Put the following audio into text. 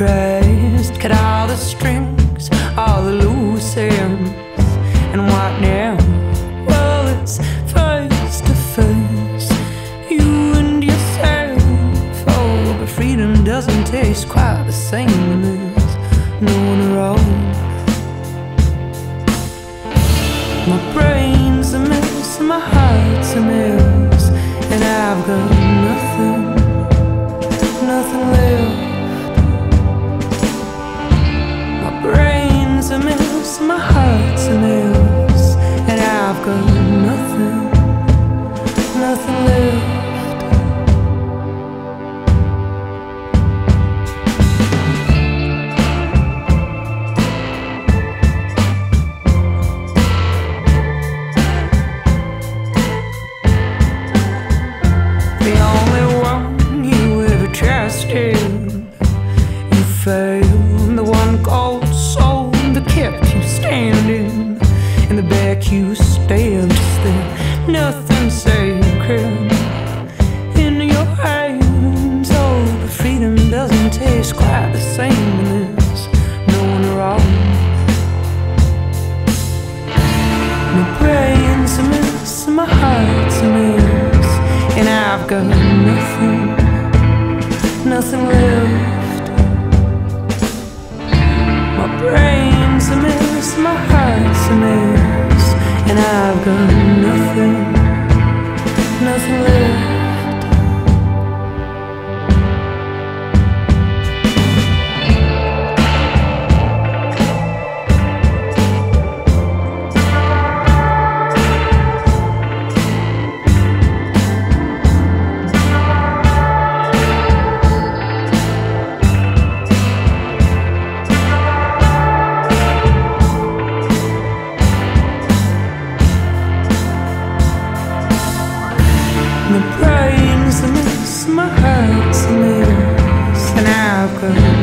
depressed. Cut all the strings, all the loose ends, and what now? Well, it's face to face, you and yourself. Oh, but freedom doesn't taste quite the same as knowing her own. My brain's a mess and my heart's a mess, and I've got nothing left. My brain's a mess, my heart's a mess, and I've got nothing left. The only one you ever trusted, you failed. The one called soul that kept you standing, in the back you stabbed. There's nothing sacred in your hands. Oh, but freedom doesn't taste quite the same as knowing her all. My brain's a mess, my heart's a mess, and I've got nothing left. My brain's a mess, my heart's a mess, and I've got nothing left. My brain's a mess, my heart's a mess, and I've got